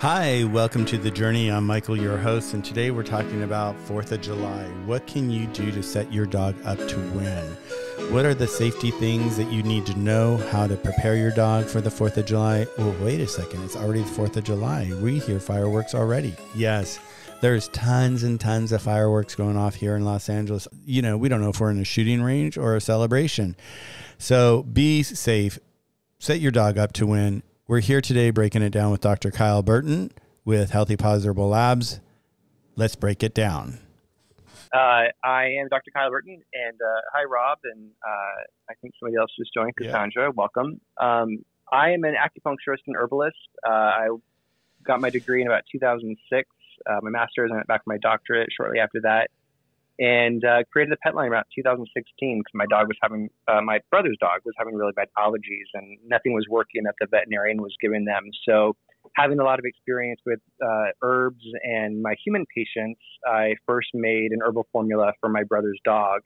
Hi, welcome to The Journey. I'm Michael, your host, and today we're talking about 4th of July. What can you do to set your dog up to win? What are the safety things that you need to know, how to prepare your dog for the 4th of July? Well, wait a second, it's already the 4th of July. We hear fireworks already. Yes, there's tons and tons of fireworks going off here in Los Angeles. You know, we don't know if we're in a shooting range or a celebration. So be safe, set your dog up to win. We're here today breaking it down with Dr. Kyle Burton with Healthy Paws Herbal Labs. Let's break it down. I am Dr. Kyle Burton, and hi, Rob, and I think somebody else just joined, Cassandra. Yeah. Welcome. I am an acupuncturist and herbalist. I got my degree in about 2006, my master's, and I went back for my doctorate shortly after that, and created the pet line around 2016 because my brother's dog was having really bad allergies and nothing was working that the veterinarian was giving them. So having a lot of experience with herbs and my human patients, I first made an herbal formula for my brother's dog.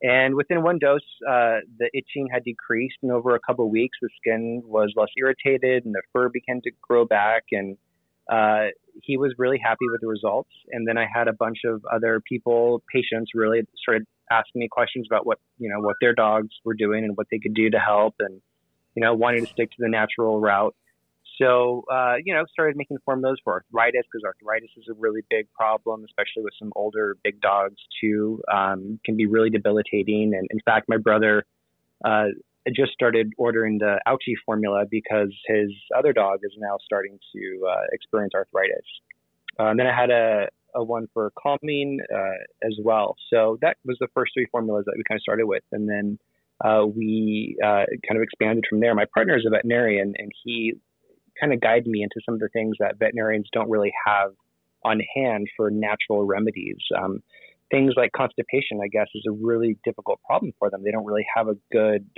And within one dose, the itching had decreased, and over a couple of weeks, the skin was less irritated and the fur began to grow back, and he was really happy with the results. And then I had a bunch of other patients really started asking me questions about what their dogs were doing and what they could do to help, and, wanted to stick to the natural route. So, started making formulas for arthritis, because arthritis is a really big problem, especially with some older big dogs too. Can be really debilitating. And in fact, my brother, just started ordering the Ouchie formula because his other dog is now starting to experience arthritis. And then I had a one for calming as well. So that was the first three formulas that we kind of started with. And then we kind of expanded from there. My partner is a veterinarian, and he kind of guided me into some of the things that veterinarians don't really have on hand for natural remedies. Things like constipation, I guess, is a really difficult problem for them. They don't really have a good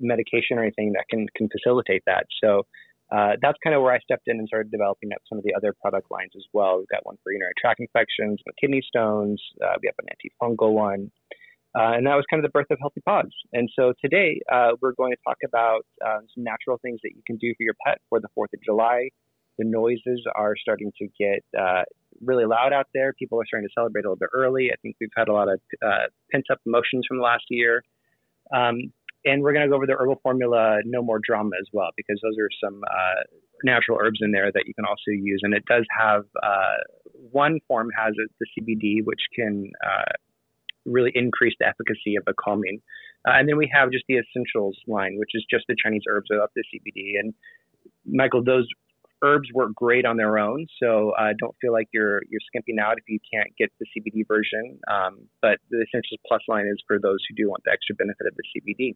medication or anything that can facilitate that. So that's kind of where I stepped in and started developing up some of the other product lines as well. We've got one for urinary tract infections, kidney stones. We have an antifungal one. And that was kind of the birth of Healthy Paws. And so today we're going to talk about some natural things that you can do for your pet for the 4th of July. The noises are starting to get really loud out there. People are starting to celebrate a little bit early. I think we've had a lot of pent-up emotions from last year. And we're going to go over the herbal formula, No More Drama, as well, because those are some natural herbs in there that you can also use. And it does have one form has the CBD, which can really increase the efficacy of the calming. And then we have just the essentials line, which is just the Chinese herbs without the CBD. And Michael, those herbs work great on their own, so don't feel like you're skimping out if you can't get the CBD version. But the Essentials Plus line is for those who do want the extra benefit of the CBD.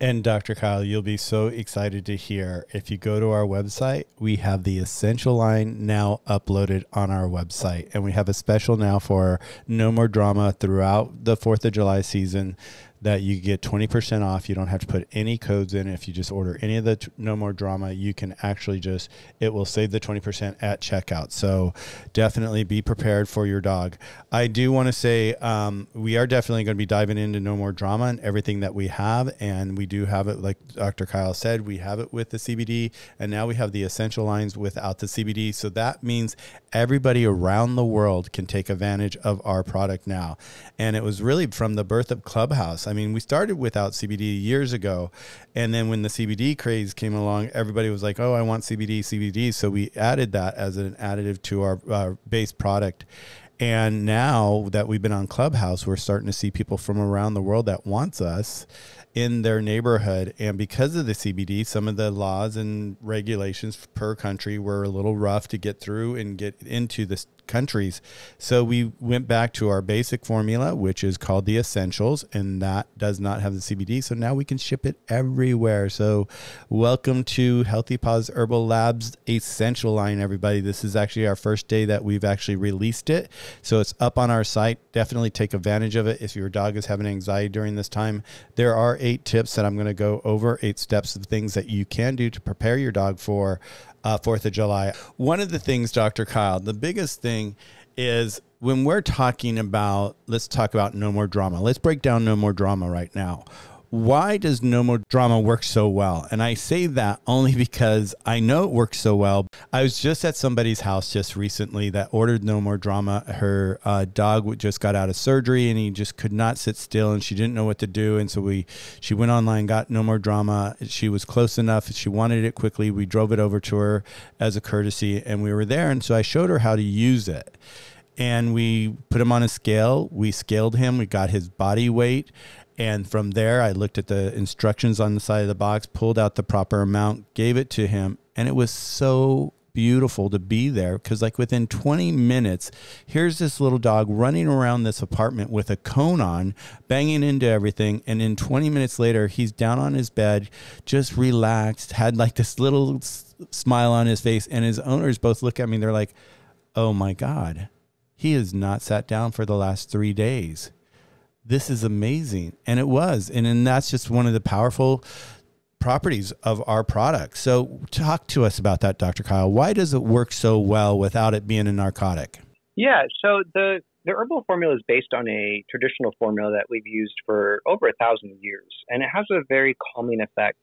And Dr. Kyle, you'll be so excited to hear. If you go to our website, we have the Essential line now uploaded on our website. And we have a special now for No More Drama throughout the 4th of July season that you get 20% off. You don't have to put any codes in. If you just order any of the No More Drama, you can actually it will save the 20% at checkout. So definitely be prepared for your dog. I do want to say we are definitely going to be diving into No More Drama and everything that we have. And we do have it, like Dr. Kyle said, we have it with the CBD, and now we have the essential lines without the CBD. So that means everybody around the world can take advantage of our product now. And it was really from the birth of Clubhouse. I mean, we started without CBD years ago, and then when the CBD craze came along, everybody was like, oh, I want CBD. So we added that as an additive to our base product. And now that we've been on Clubhouse, we're starting to see people from around the world that wants us in their neighborhood. And because of the CBD, some of the laws and regulations per country were a little rough to get through and get into the countries. So we went back to our basic formula, which is called the Essentials, and that does not have the CBD. So now we can ship it everywhere. So welcome to Healthy Paws Herbal Labs Essential line, everybody. This is actually our first day that we've actually released it. So it's up on our site. Definitely take advantage of it. If your dog is having anxiety during this time, there are 8 tips that I'm going to go over, 8 steps of things that you can do to prepare your dog for 4th of July. One of the things, Dr. Kyle, the biggest thing is when we're talking about, let's talk about No More Drama. Let's break down No More Drama right now. why does No More Drama work so well? And I say that only because I know it works so well. I was just at somebody's house just recently that ordered No More Drama. Her dog just got out of surgery and he just could not sit still and she didn't know what to do. And so she went online, got No More Drama. She was close enough. She wanted it quickly. We drove it over to her as a courtesy and we were there. And so I showed her how to use it. And we put him on a scale. We scaled him. We got his body weight. And from there, I looked at the instructions on the side of the box, pulled out the proper amount, gave it to him. And it was so beautiful to be there because like within 20 minutes, here's this little dog running around this apartment with a cone on, banging into everything. And in 20 minutes later, he's down on his bed, just relaxed, had like this little smile on his face. And his owners both look at me. They're like, oh my God, he has not sat down for the last 3 days. This is amazing. And it was. And that's just one of the powerful properties of our product. So talk to us about that, Dr. Kyle. Why does it work so well without it being a narcotic? Yeah. So the herbal formula is based on a traditional formula that we've used for over 1,000 years. And it has a very calming effect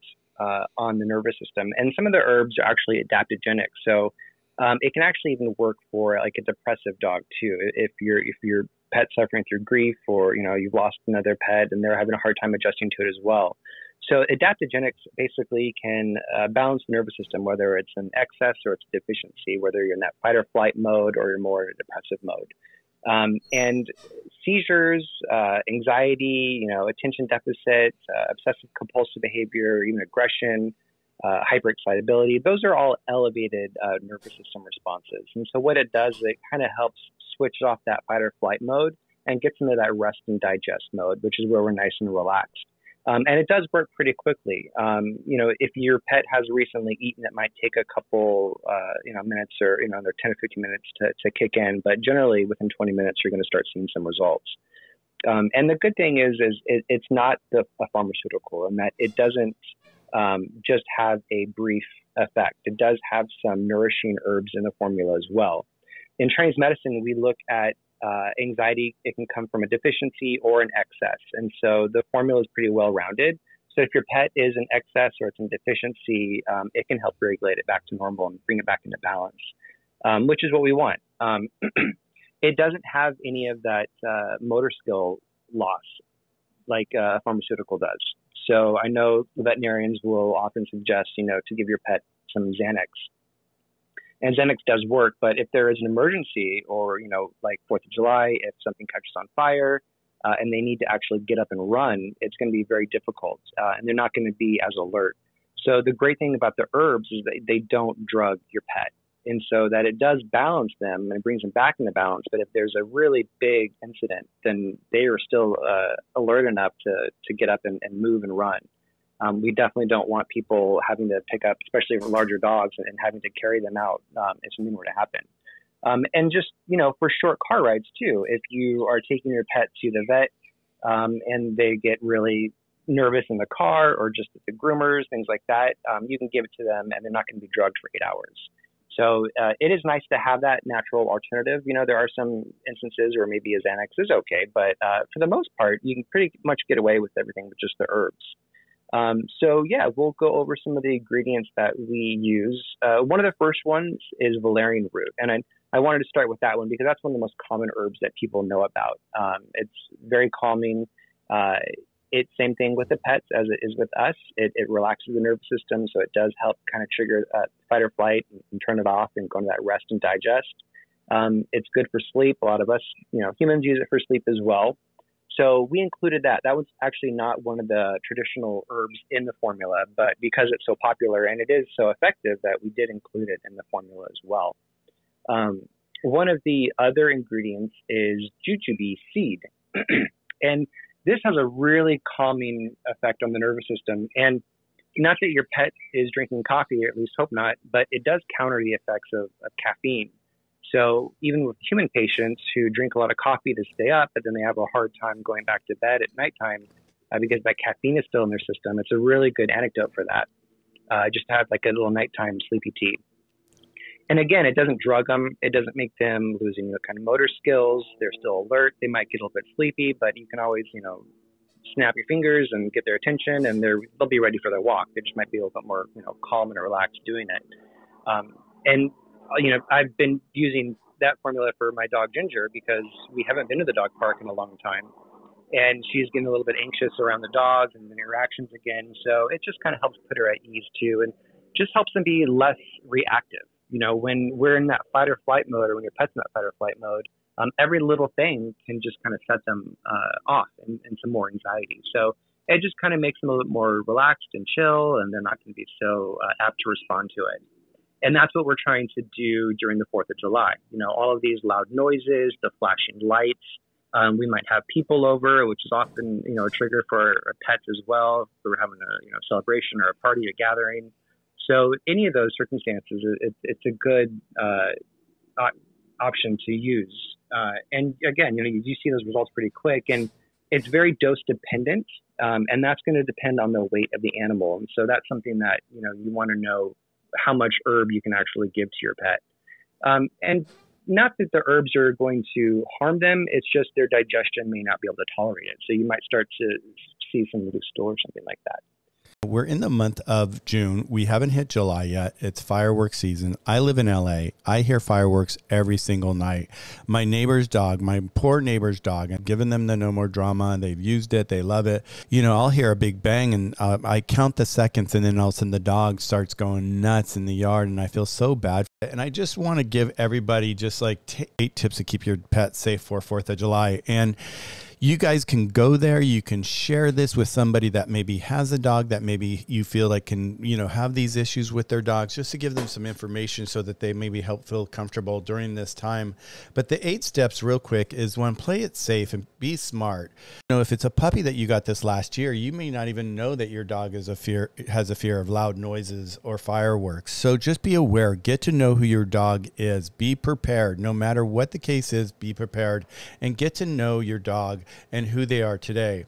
on the nervous system. And some of the herbs are actually adaptogenic. So it can actually even work for like a depressive dog too. If your pet suffering through grief, or, you know, you've lost another pet and they're having a hard time adjusting to it as well. So adaptogenics basically can balance the nervous system, whether it's an excess or it's a deficiency, whether you're in that fight or flight mode or you're more depressive mode. And seizures, anxiety, you know, attention deficit, obsessive compulsive behavior, even aggression, hyperexcitability, those are all elevated nervous system responses. And so what it does, it kind of helps switch off that fight or flight mode and gets into that rest and digest mode, which is where we're nice and relaxed. And it does work pretty quickly. You know, if your pet has recently eaten, it might take a couple, you know, minutes or, you know, another 10 or 15 minutes to kick in. But generally within 20 minutes, you're going to start seeing some results. And the good thing is it's not a pharmaceutical in that it doesn't just have a brief effect. It does have some nourishing herbs in the formula as well. In Chinese medicine, we look at anxiety. It can come from a deficiency or an excess. And so the formula is pretty well-rounded. So if your pet is in excess or it's in deficiency, it can help regulate it back to normal and bring it back into balance, which is what we want. It doesn't have any of that motor skill loss like a pharmaceutical does. So I know veterinarians will often suggest, you know, to give your pet some Xanax. And Xanax does work, but if there is an emergency or, you know, like 4th of July, if something catches on fire and they need to actually get up and run, it's going to be very difficult and they're not going to be as alert. So the great thing about the herbs is that they don't drug your pet. And so that it does balance them and brings them back into balance. But if there's a really big incident, then they are still alert enough to get up and move and run. We definitely don't want people having to pick up, especially for larger dogs, and having to carry them out if something were to happen. And just, you know, for short car rides too, if you are taking your pet to the vet and they get really nervous in the car or just at the groomers, things like that, you can give it to them and they're not going to be drugged for 8 hours. So it is nice to have that natural alternative. You know, there are some instances where maybe a Xanax is okay, but for the most part, you can pretty much get away with everything with just the herbs. So yeah, we'll go over some of the ingredients that we use. One of the first ones is valerian root. And I wanted to start with that one because that's one of the most common herbs that people know about. It's very calming. It's same thing with the pets as it is with us. It relaxes the nervous system. So it does help kind of trigger fight or flight and turn it off and go into that rest and digest. It's good for sleep. A lot of us, you know, humans use it for sleep as well. So we included that. That was actually not one of the traditional herbs in the formula, but because it's so popular and it is so effective that we did include it in the formula as well. One of the other ingredients is jujube seed. And this has a really calming effect on the nervous system. And not that your pet is drinking coffee, or at least hope not, but it does counter the effects of caffeine. So even with human patients who drink a lot of coffee to stay up, but then they have a hard time going back to bed at nighttime because that caffeine is still in their system, it's a really good antidote for that. Just have like a little nighttime sleepy tea. And again, it doesn't drug them. It doesn't make them losing the kind of motor skills. They're still alert. They might get a little bit sleepy, but you can always, you know, snap your fingers and get their attention, and they'll be ready for their walk. They just might be a little bit more, calm and relaxed doing it. I've been using that formula for my dog Ginger because we haven't been to the dog park in a long time, and she's getting a little bit anxious around the dogs and the interactions again. So it just kind of helps put her at ease too, and just helps them be less reactive. When we're in that fight or flight mode, or when your pet's in that fight or flight mode, every little thing can just kind of set them off and some more anxiety. So it just kind of makes them a little bit more relaxed and chill, and they're not going to be so apt to respond to it. And that's what we're trying to do during the 4th of July. All of these loud noises, the flashing lights. We might have people over, which is often, a trigger for our pets as well. If we're having a celebration or a party or gathering. So any of those circumstances, it's a good option to use. And again, you see those results pretty quick, and it's very dose dependent. And that's going to depend on the weight of the animal. And so that's something that, you want to know how much herb you can actually give to your pet. And not that the herbs are going to harm them. It's just their digestion may not be able to tolerate it. So you might start to see some loose stool or something like that. We're in the month of June. We haven't hit July yet. It's fireworks season. I live in LA. I hear fireworks every single night. My neighbor's dog, my poor neighbor's dog, I've given them the No More Drama. They've used it. They love it. I'll hear a big bang and I count the seconds, and then all of a sudden the dog starts going nuts in the yard, and I feel so bad. And I just want to give everybody just like 8 tips to keep your pet safe for 4th of July. And you guys can go there. You can share this with somebody that maybe has a dog that maybe you feel like can, have these issues with their dogs, just to give them some information so that they maybe help feel comfortable during this time. But the 8 steps real quick is 1, play it safe and be smart. If it's a puppy that you got this last year, you may not even know that your dog has a fear of loud noises or fireworks. So just be aware, get to know who your dog is, be prepared. No matter what the case is, be prepared and get to know your dog and who they are today.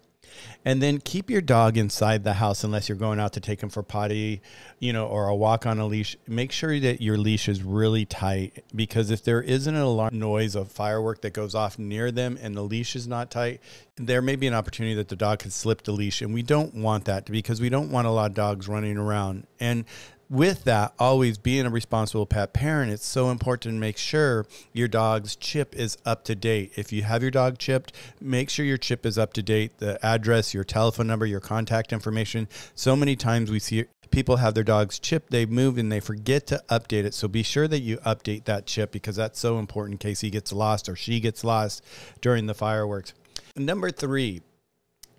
And then keep your dog inside the house unless you're going out to take him for potty, or a walk on a leash. Make sure that your leash is really tight, because if there isn't an alarm noise of firework that goes off near them and the leash is not tight, there may be an opportunity that the dog could slip the leash. And we don't want that, because we don't want a lot of dogs running around. And with that, always being a responsible pet parent, it's so important to make sure your dog's chip is up to date. If you have your dog chipped, make sure your chip is up to date, the address, your telephone number, your contact information. So many times we see people have their dogs chipped, they move, and they forget to update it. So be sure that you update that chip, because that's so important in case he gets lost or she gets lost during the fireworks. Number 3.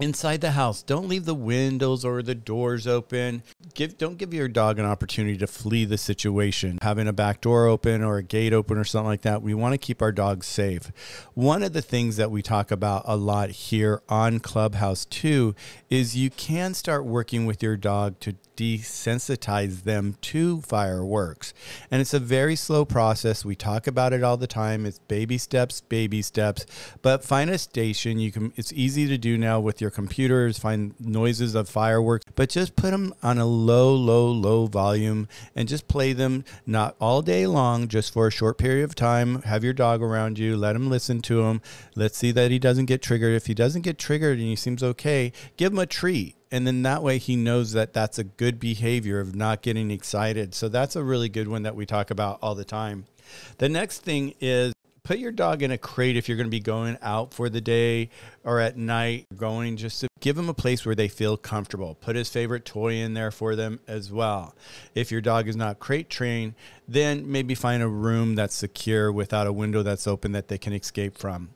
Inside the house, don't leave the windows or the doors open. Don't give your dog an opportunity to flee the situation. Having a back door open or a gate open or something like that, we want to keep our dogs safe. One of the things that we talk about a lot here on Clubhouse too is you can start working with your dog to desensitize them to fireworks. And it's a very slow process. We talk about it all the time. It's baby steps, but find a station. It's easy to do now with your computers, find noises of fireworks, but just put them on a low, low, low volume and just play them, not all day long, just for a short period of time. Have your dog around you, let him listen to them. Let's see that he doesn't get triggered. If he doesn't get triggered and he seems okay, give him a treat. And then that way he knows that that's a good behavior of not getting excited. So that's a really good one that we talk about all the time. The next thing is put your dog in a crate if you're going to be going out for the day or at night going, just to give them a place where they feel comfortable. Put his favorite toy in there for them as well. If your dog is not crate trained, then maybe find a room that's secure without a window that's open that they can escape from.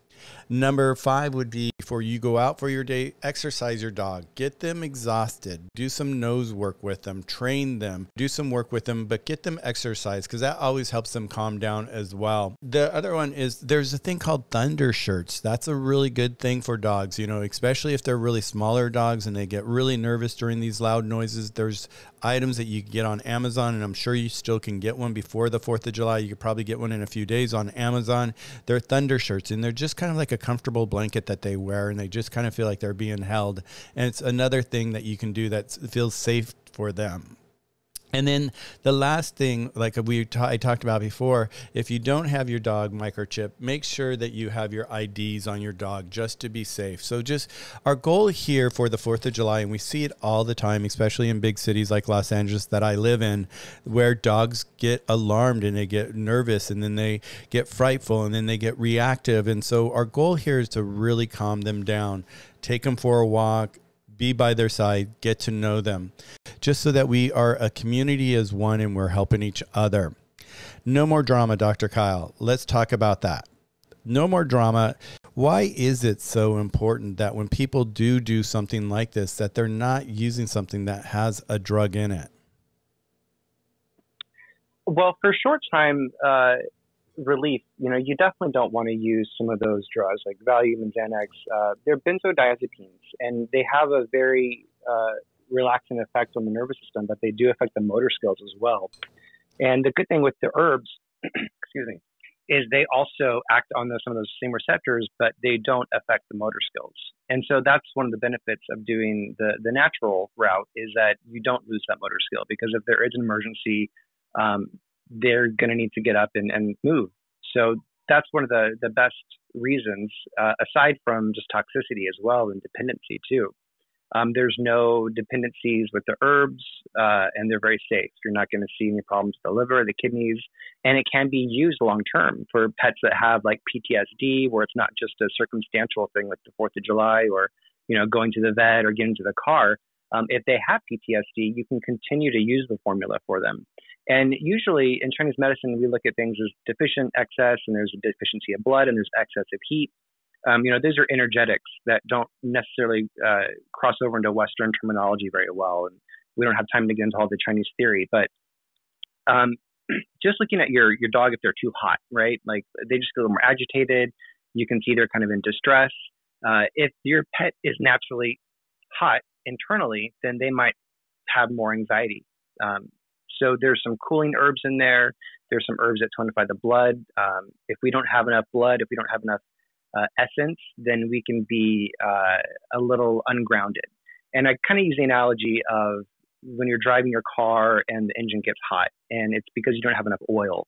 Number 5 would be, before you go out for your day, exercise your dog. Get them exhausted. Do some nose work with them. Train them. Do some work with them, but get them exercise, because that always helps them calm down as well. The other one is there's a thing called thunder shirts. That's a really good thing for dogs, especially if they're really smaller dogs and they get really nervous during these loud noises. There's items that you can get on Amazon, and I'm sure you still can get one before the 4th of July. You could probably get one in a few days on Amazon. They're thunder shirts, and they're just kind of like a comfortable blanket that they wear, and they just kind of feel like they're being held. And it's another thing that you can do that feels safe for them. And then the last thing, like I talked about before, if you don't have your dog microchip, make sure that you have your IDs on your dog just to be safe. So just our goal here for the 4th of July, and we see it all the time, especially in big cities like Los Angeles that I live in, where dogs get alarmed and they get nervous and then they get frightful and then they get reactive. And so our goal here is to really calm them down, take them for a walk, be by their side, get to know them, just so that we are a community as one and we're helping each other. No more drama, Dr. Kyle. Let's talk about that. No more drama. Why is it so important that when people do something like this, that they're not using something that has a drug in it? Well, for short-time relief, you know, you definitely don't want to use some of those drugs like Valium and Xanax. They're benzodiazepines, and they have a very relaxing effect on the nervous system, but they do affect the motor skills as well. And the good thing with the herbs, excuse me, is they also act on those, some of those same receptors, but they don't affect the motor skills. And so that's one of the benefits of doing the natural route, is that you don't lose that motor skill, because if there is an emergency, they're going to need to get up and move. So that's one of the best reasons, aside from just toxicity as well and dependency too. There's no dependencies with the herbs, and they're very safe. You're not going to see any problems with the liver or the kidneys, and it can be used long-term for pets that have like PTSD, where it's not just a circumstantial thing like the 4th of July or, you know, going to the vet or getting to the car. If they have PTSD, you can continue to use the formula for them. And usually in Chinese medicine, we look at things as deficient, excess, and there's a deficiency of blood, and there's excess of heat. You know, those are energetics that don't necessarily cross over into Western terminology very well. And we don't have time to get into all the Chinese theory, but just looking at your dog, if they're too hot, right? Like they just get a little more agitated. You can see they're kind of in distress. If your pet is naturally hot internally, then they might have more anxiety. So there's some cooling herbs in there. There's some herbs that tonify the blood. If we don't have enough blood, if we don't have enough essence, then we can be a little ungrounded. And I kind of use the analogy of when you're driving your car and the engine gets hot, and it's because you don't have enough oil.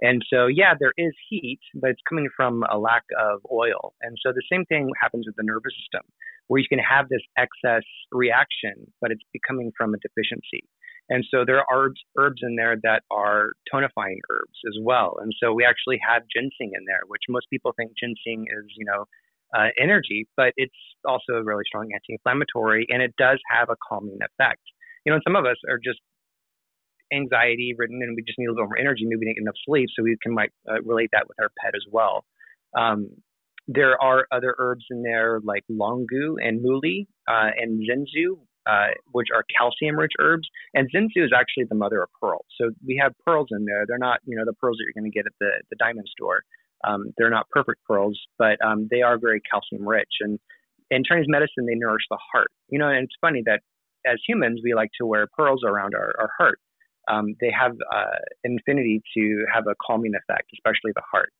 And so, yeah, there is heat, but it's coming from a lack of oil. And so the same thing happens with the nervous system, where you can have this excess reaction, but it's becoming from a deficiency. And so there are herbs in there that are tonifying herbs as well. And so we actually have ginseng in there, which most people think ginseng is, you know, energy, but it's also a really strong anti-inflammatory, and it does have a calming effect. You know, and some of us are just anxiety ridden, and we just need a little more energy. Maybe we didn't get enough sleep, so we can might relate that with our pet as well. There are other herbs in there like longu and muli and zinzu, which are calcium-rich herbs. And zinzu is actually the mother of pearl. So we have pearls in there. They're not, you know, the pearls that you're going to get at the diamond store. They're not perfect pearls, but they are very calcium-rich. And in Chinese medicine, they nourish the heart. You know, and it's funny that as humans, we like to wear pearls around our heart. They have an affinity to have a calming effect, especially the heart.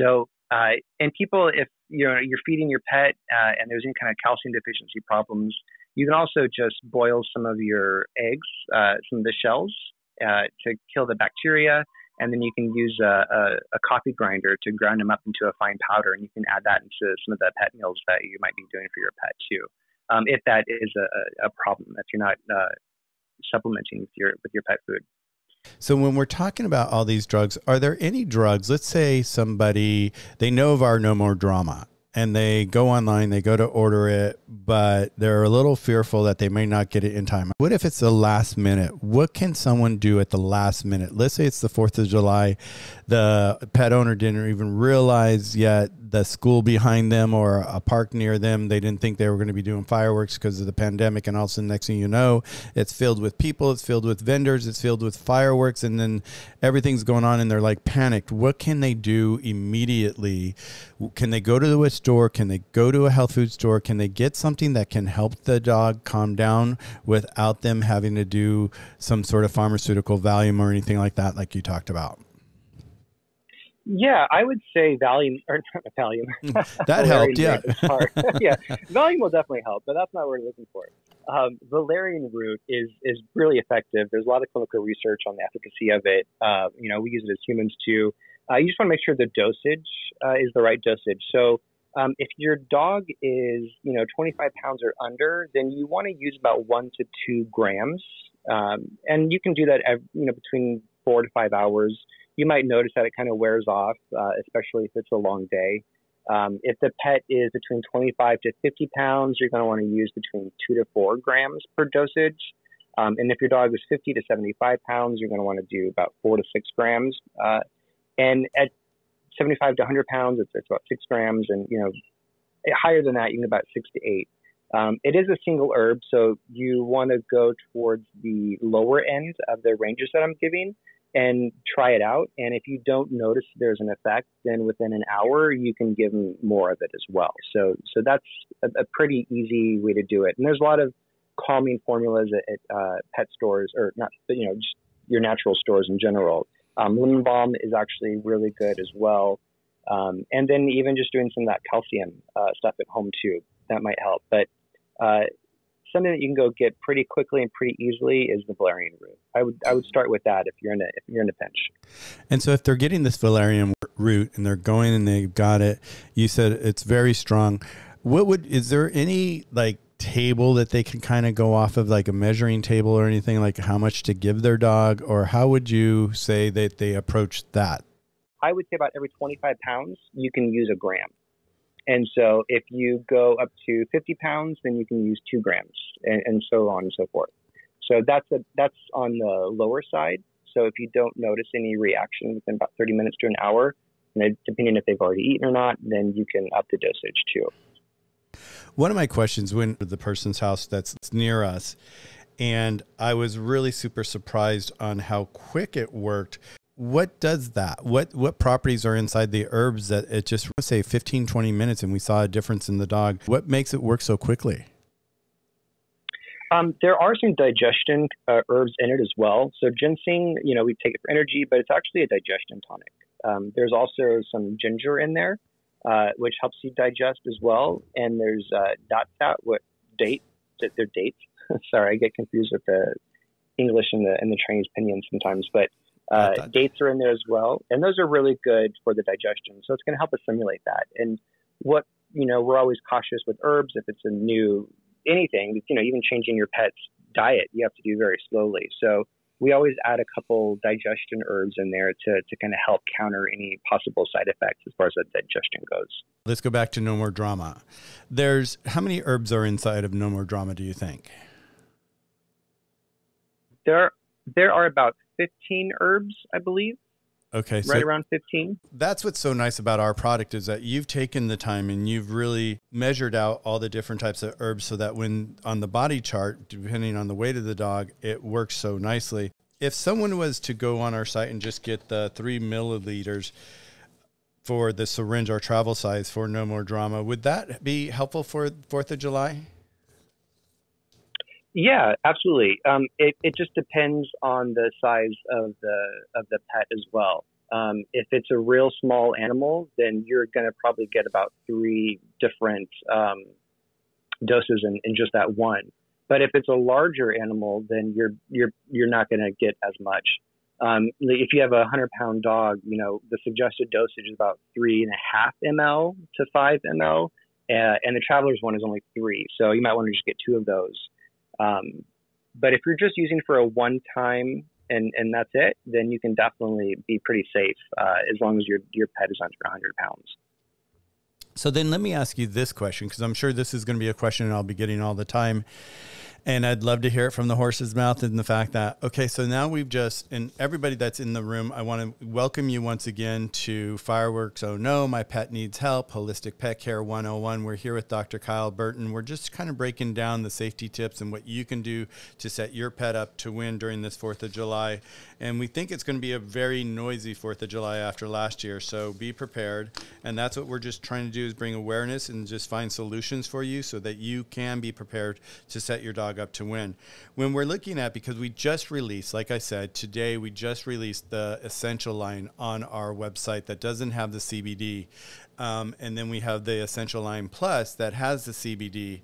So, and people, if you know, you're feeding your pet and there's any kind of calcium deficiency problems, you can also just boil some of your eggs, some of the shells, to kill the bacteria. And then you can use a coffee grinder to grind them up into a fine powder. And you can add that into some of the pet meals that you might be doing for your pet too. If that is a problem, if you're not supplementing with your pet food. So when we're talking about all these drugs, are there any drugs, let's say somebody, they know of our No More Drama, and they go online, they go to order it, but they're a little fearful that they may not get it in time. What if it's the last minute? What can someone do at the last minute? Let's say it's the 4th of July. The pet owner didn't even realize yet the school behind them or a park near them, they didn't think they were going to be doing fireworks because of the pandemic. And all of a sudden, next thing you know, it's filled with people, it's filled with vendors, it's filled with fireworks, and then everything's going on and they're like panicked. What can they do immediately? Can they go to the store? Can they go to a health food store? Can they get something that can help the dog calm down without them having to do some sort of pharmaceutical Valium or anything like that, like you talked about? Yeah, I would say Valium, or not Valium. That helped, yeah. Yeah, Valium will definitely help, but that's not what we're looking for. Valerian root is really effective. There's a lot of clinical research on the efficacy of it. We use it as humans too. You just want to make sure the dosage is the right dosage. So if your dog is 25 pounds or under, then you want to use about 1 to 2 grams, and you can do that between 4 to 5 hours. You might notice that it kind of wears off, especially if it's a long day. If the pet is between 25 to 50 pounds, you're going to want to use between 2 to 4 grams per dosage. And if your dog is 50 to 75 pounds, you're going to want to do about 4 to 6 grams. And at 75 to 100 pounds, it's about 6 grams. And, higher than that, you can do about 6 to 8. It is a single herb, so you want to go towards the lower end of the ranges that I'm giving and try it out. And if you don't notice there's an effect, then within an hour, you can give them more of it as well. So that's a pretty easy way to do it. And there's a lot of calming formulas at pet stores, or not, but just your natural stores in general. Lemon balm is actually really good as well. And then even just doing some of that calcium stuff at home too, that might help. But something that you can go get pretty quickly and pretty easily is the valerian root. I would start with that if you're in a pinch. And so if they're getting this valerian root and they're going and they've got it, you said it's very strong. Is there any like table that they can kind of go off of, like a measuring table or anything, like how much to give their dog, or how would you say that they approach that? I would say about every 25 pounds, you can use a gram. And so if you go up to 50 pounds, then you can use 2 grams and so on and so forth. So that's on the lower side. So if you don't notice any reaction within about 30 minutes to an hour, and depending if they've already eaten or not, then you can up the dosage too. One of my questions went to the person's house that's near us, and I was really super surprised on how quick it worked. What does that? What properties are inside the herbs that it just, let's say 15, 20 minutes and we saw a difference in the dog? What makes it work so quickly? There are some digestion herbs in it as well. So ginseng, we take it for energy, but it's actually a digestion tonic. There's also some ginger in there, which helps you digest as well. And there's dates. Sorry, I get confused with the English and the Chinese pinyin sometimes, but dates are in there as well, and those are really good for the digestion. So it's going to help us stimulate that. And what we're always cautious with herbs if it's a new anything. Even changing your pet's diet, you have to do very slowly. So we always add a couple digestion herbs in there to kind of help counter any possible side effects as far as that digestion goes. Let's go back to No More Drama. There's how many herbs are inside of No More Drama? Do you think there are about 15 herbs, I believe. Okay. Right, so around 15. That's what's so nice about our product is that you've taken the time and you've really measured out all the different types of herbs so that when on the body chart, depending on the weight of the dog, it works so nicely. If someone was to go on our site and just get the 3 milliliters for the syringe, our travel size for No More Drama, would that be helpful for 4th of July? Yeah, absolutely. It just depends on the size of the pet as well. If it's a real small animal, then you're going to probably get about 3 different doses in just that one. But if it's a larger animal, then you're not going to get as much. If you have a 100-pound dog, the suggested dosage is about 3.5 mL to 5 mL, and the traveler's one is only 3. So you might want to just get 2 of those. But if you're just using for a one time and that's it, then you can definitely be pretty safe, as long as your pet is under 100 pounds. So then let me ask you this question, because I'm sure this is going to be a question I'll be getting all the time, and I'd love to hear it from the horse's mouth. And the fact that, okay, so now and everybody that's in the room, I want to welcome you once again to Fireworks. Oh no, my pet needs help. Holistic Pet Care 101. We're here with Dr. Kyle Burton. We're just kind of breaking down the safety tips and what you can do to set your pet up to win during this 4th of July. And we think it's going to be a very noisy 4th of July after last year. So be prepared. And that's what we're just trying to do, is bring awareness and just find solutions for you so that you can be prepared to set your dog up to win. When we're looking at, because we just released, like I said, today we just released the essential line on our website that doesn't have the CBD. And then we have the essential line plus that has the CBD.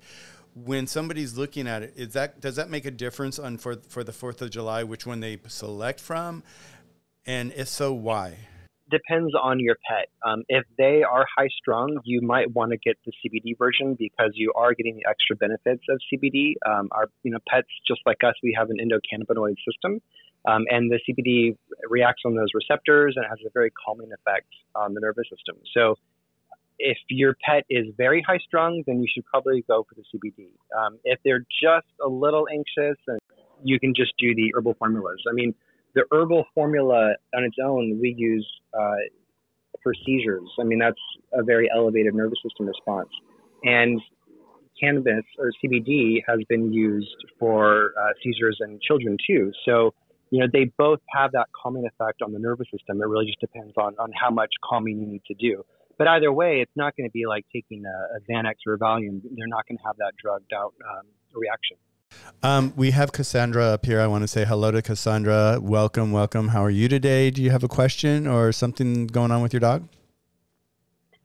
when somebody's looking at it, is that, does that make a difference on for the 4th of July, which one they select from? And if so, why? Depends on your pet. If they are high strung, you might want to get the CBD version because you are getting the extra benefits of CBD. Our pets, just like us, we have an endocannabinoid system, and the CBD reacts on those receptors and has a very calming effect on the nervous system. So if your pet is very high strung, then you should probably go for the CBD. If they're just a little anxious, then you can just do the herbal formulas. I mean, the herbal formula on its own, we use for seizures. I mean, that's a very elevated nervous system response. And cannabis or CBD has been used for seizures in children too. So, they both have that calming effect on the nervous system. It really just depends on how much calming you need to do. But either way, it's not going to be like taking a Xanax or a Valium. They're not going to have that drugged out reaction. We have Cassandra up here. I want to say hello to Cassandra. Welcome, welcome. How are you today? Do you have a question or something going on with your dog?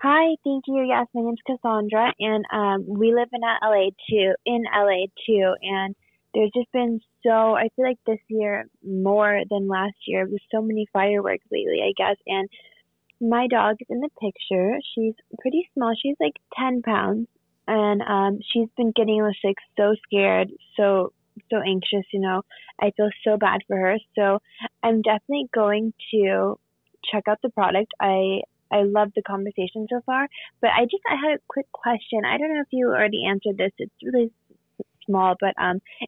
Hi, thank you. Yes, my name's Cassandra, and we live in LA too. And there's just been I feel like this year more than last year. There's so many fireworks lately, I guess. And my dog is in the picture. She's pretty small. She's like 10 pounds. And she's been getting sick, so scared, so anxious, I feel so bad for her. So I'm definitely going to check out the product. I love the conversation so far, but I had a quick question. I don't know if you already answered this. It's really small, but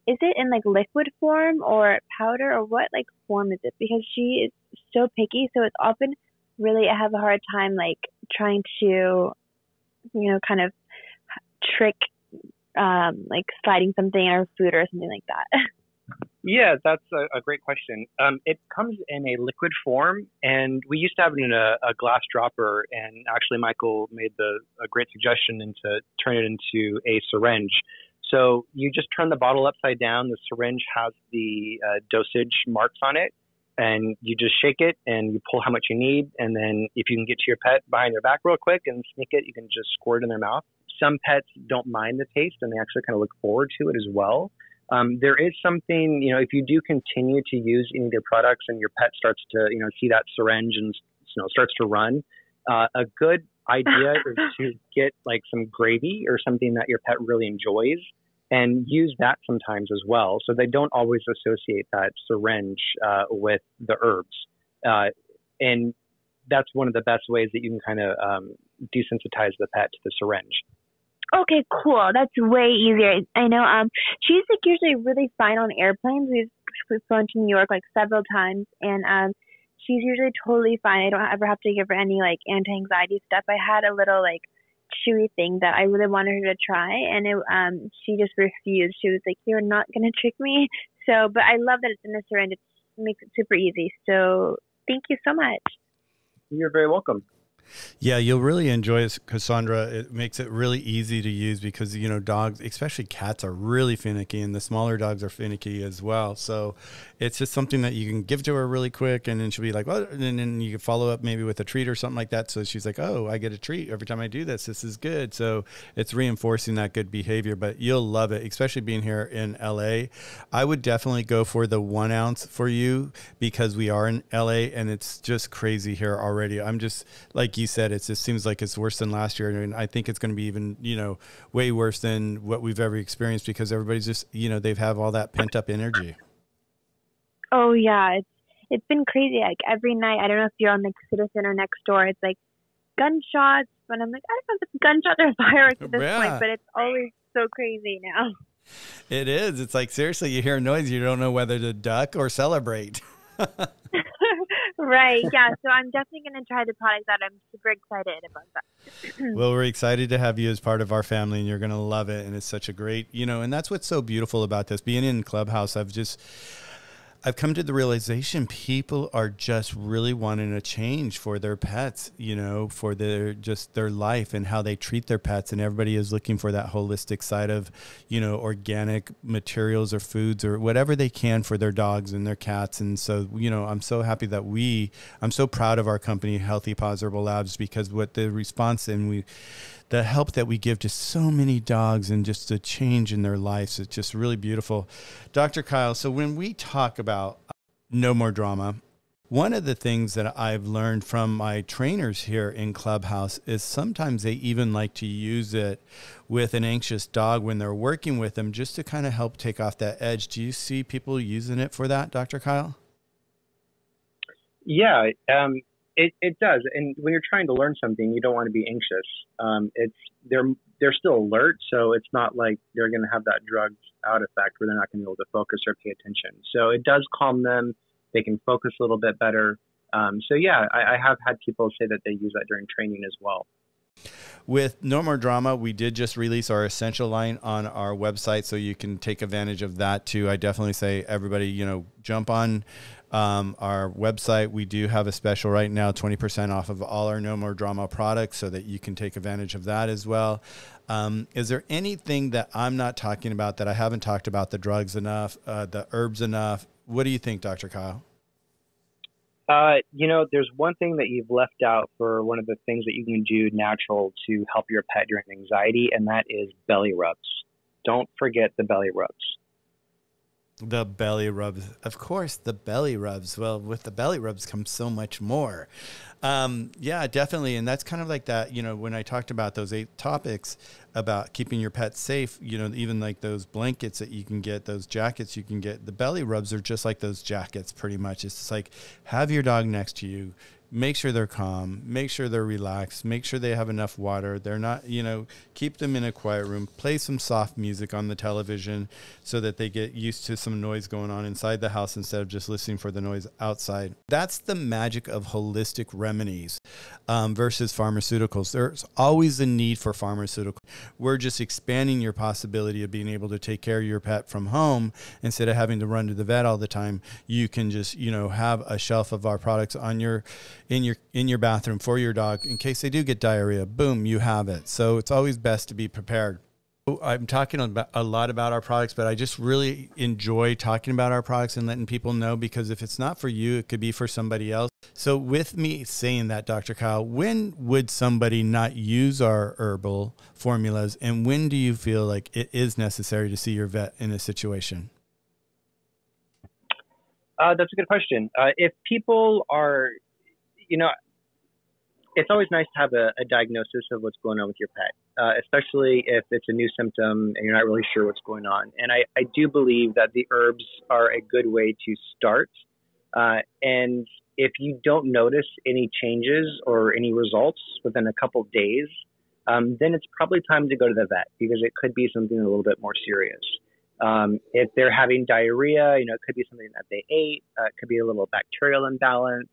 is it in liquid form or powder, or what form is it? Because she is so picky, so it's often really, I have a hard time trying to, kind of trick sliding something in our food or something like that. Yeah, that's a great question. It comes in a liquid form, and we used to have it in a glass dropper, and actually Michael made a great suggestion to turn it into a syringe. So you just turn the bottle upside down. The syringe has the dosage marks on it, and you just shake it and you pull how much you need, and then if you can get to your pet behind their back real quick and sneak it, you can just squirt it in their mouth. Some pets don't mind the taste, and they actually kind of look forward to it as well. There is something, if you do continue to use any of their products and your pet starts to, see that syringe and, starts to run, a good idea is to get some gravy or something that your pet really enjoys and use that sometimes as well. So they don't always associate that syringe with the herbs. And that's one of the best ways that you can kind of desensitize the pet to the syringe. Okay, cool. That's way easier. I know she's usually really fine on airplanes. We've flown to New York several times, and she's usually totally fine. I don't ever have to give her any anti-anxiety stuff. I had a little chewy thing that I really wanted her to try, and it, she just refused. She was like, "You're not going to trick me." So, but I love that it's in the syringe. It makes it super easy. So thank you so much. You're very welcome. Yeah, you'll really enjoy it, Cassandra. It makes it really easy to use because, dogs, especially cats, are really finicky, and the smaller dogs are finicky as well. So it's just something that you can give to her really quick, and then she'll be like, well, and then you can follow up maybe with a treat or something like that. So she's like, oh, I get a treat every time I do this. This is good. So it's reinforcing that good behavior, but you'll love it, especially being here in LA. I would definitely go for the 1 ounce for you because we are in LA and it's just crazy here already. I'm just like, you said, it just seems like it's worse than last year, and I think it's going to be even way worse than what we've ever experienced because everybody's just they've have all that pent up energy. Oh yeah, it's been crazy. Every night, I don't know if you're on Citizen or Next Door, it's gunshots, and I'm like, I don't know if it's gunshots or fireworks at this point, but it's always so crazy now. It is. It's seriously, you hear noise, you don't know whether to duck or celebrate. Right. Yeah. So I'm definitely going to try the product out. I'm super excited about that. Well, we're excited to have you as part of our family, and you're going to love it. And it's such a great, and that's what's so beautiful about this. Being in Clubhouse, I've come to the realization people are just really wanting a change for their pets, for their life and how they treat their pets. And everybody is looking for that holistic side of, organic materials or foods or whatever they can for their dogs and their cats. And so, I'm so happy that I'm so proud of our company, Healthy Paws Herbal Labs, because what the response, and the help that we give to so many dogs and just the change in their lives. It's just really beautiful. Dr. Kyle, so when we talk about No More Drama, one of the things that I've learned from my trainers here in Clubhouse is sometimes they even like to use it with an anxious dog when they're working with them just to kind of help take off that edge. Do you see people using it for that, Dr. Kyle? Yeah, it does. And when you're trying to learn something, you don't want to be anxious. They're still alert, so it's not like they're going to have that drugged out effect where they're not going to be able to focus or pay attention. So it does calm them. They can focus a little bit better. So yeah, I have had people say that they use that during training as well. With No More Drama, we did just release our essential line on our website, so you can take advantage of that too. I definitely say everybody, you know, jump on our website. We do have a special right now, 20% off of all our No More Drama products, so that you can take advantage of that as well. Is there anything that I'm not talking about, that I haven't talked about, the drugs enough, the herbs enough? What do you think, Dr. Kyle? You know, there's one thing that you've left out for one of the things that you can do natural to help your pet during anxiety, and that is belly rubs. Don't forget the belly rubs. The belly rubs. Of course, the belly rubs. Well, with the belly rubs comes so much more. Yeah, definitely. And that's kind of like that, you know, when I talked about those 8 topics about keeping your pet safe, you know, even like those blankets that you can get, those jackets you can get, the belly rubs are just like those jackets pretty much. It's just like, have your dog next to you, make sure they're calm, make sure they're relaxed, make sure they have enough water. They're not, you know, keep them in a quiet room, play some soft music on the television so that they get used to some noise going on inside the house instead of just listening for the noise outside. That's the magic of holistic remedies versus pharmaceuticals. There's always a need for pharmaceuticals. We're just expanding your possibility of being able to take care of your pet from home instead of having to run to the vet all the time. You can just, you know, have a shelf of our products on your in your bathroom for your dog in case they do get diarrhea. Boom, you have it. So it's always best to be prepared. I'm talking a lot about our products, but I just really enjoy talking about our products and letting people know, because if it's not for you, it could be for somebody else. So with me saying that, Dr. Kyle, when would somebody not use our herbal formulas, and when do you feel like it is necessary to see your vet in this situation? That's a good question. If people are, you know, it's always nice to have a diagnosis of what's going on with your pet, especially if it's a new symptom and you're not really sure what's going on. And I do believe that the herbs are a good way to start. And if you don't notice any changes or any results within a couple of days, then it's probably time to go to the vet, because it could be something a little bit more serious. If they're having diarrhea, you know, it could be something that they ate. It could be a little bacterial imbalance.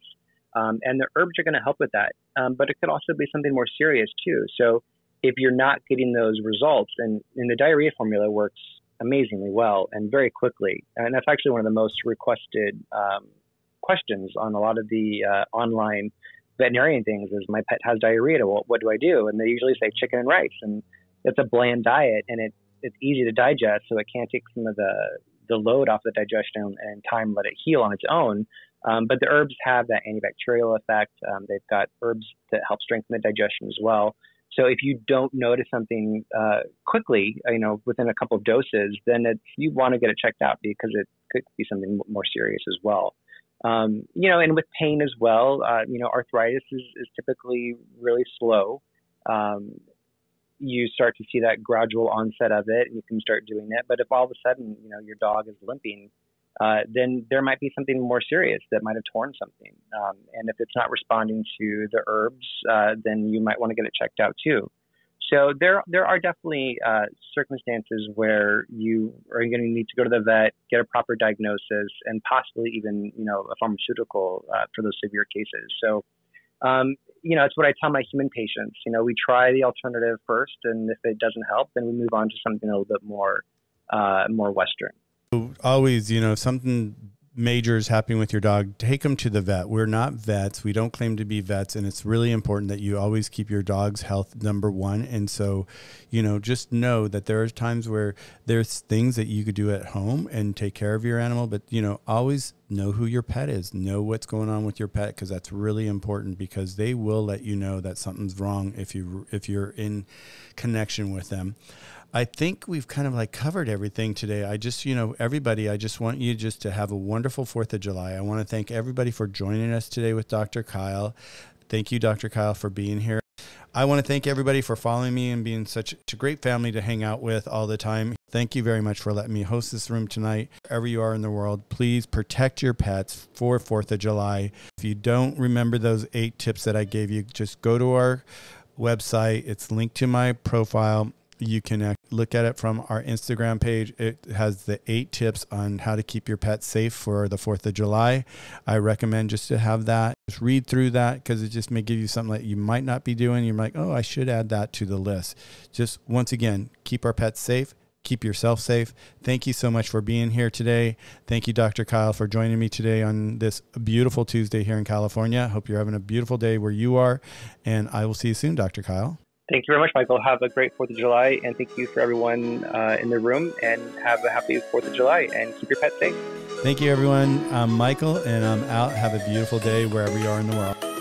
And the herbs are going to help with that. But it could also be something more serious too. So if you're not getting those results, and the diarrhea formula works amazingly well and very quickly. And that's actually one of the most requested questions on a lot of the online veterinarian things is, my pet has diarrhea. Well, what do I do? And they usually say chicken and rice. And it's a bland diet, and it's easy to digest. So it can take some of the load off the digestion and time, let it heal on its own. But the herbs have that antibacterial effect. They've got herbs that help strengthen the digestion as well. So if you don't notice something quickly, you know, within a couple of doses, then you want to get it checked out, because it could be something more serious as well. You know, and with pain as well, you know, arthritis is typically really slow. You start to see that gradual onset of it, and you can start doing it. But if all of a sudden, you know, your dog is limping, then there might be something more serious that might have torn something. And if it's not responding to the herbs, then you might want to get it checked out too. So there are definitely circumstances where you are going to need to go to the vet, get a proper diagnosis, and possibly even, you know, a pharmaceutical for those severe cases. So, you know, it's what I tell my human patients. You know, we try the alternative first, and if it doesn't help, then we move on to something a little bit more Western. Always, you know, if something major is happening with your dog, take them to the vet. We're not vets. We don't claim to be vets. And it's really important that you always keep your dog's health number one. And so, you know, just know that there are times where there's things that you could do at home and take care of your animal, but, you know, always know who your pet is, know what's going on with your pet, because that's really important, because they will let you know that something's wrong if you're in connection with them. I think we've kind of like covered everything today. I just, you know, everybody, I just want you just to have a wonderful 4th of July. I want to thank everybody for joining us today with Dr. Kyle. Thank you, Dr. Kyle, for being here. I want to thank everybody for following me and being such a great family to hang out with all the time. Thank you very much for letting me host this room tonight. Wherever you are in the world, please protect your pets for 4th of July. If you don't remember those 8 tips that I gave you, just go to our website. It's linked to my profile. You can look at it from our Instagram page. It has the 8 tips on how to keep your pet safe for the 4th of July. I recommend just to have that. Just read through that, because it just may give you something that you might not be doing. You're like, oh, I should add that to the list. Just once again, keep our pets safe. Keep yourself safe. Thank you so much for being here today. Thank you, Dr. Kyle, for joining me today on this beautiful Tuesday here in California. Hope you're having a beautiful day where you are. And I will see you soon, Dr. Kyle. Thank you very much, Michael. Have a great 4th of July, and thank you for everyone in the room, and have a happy 4th of July, and keep your pets safe. Thank you, everyone. I'm Michael, and I'm out. Have a beautiful day wherever you are in the world.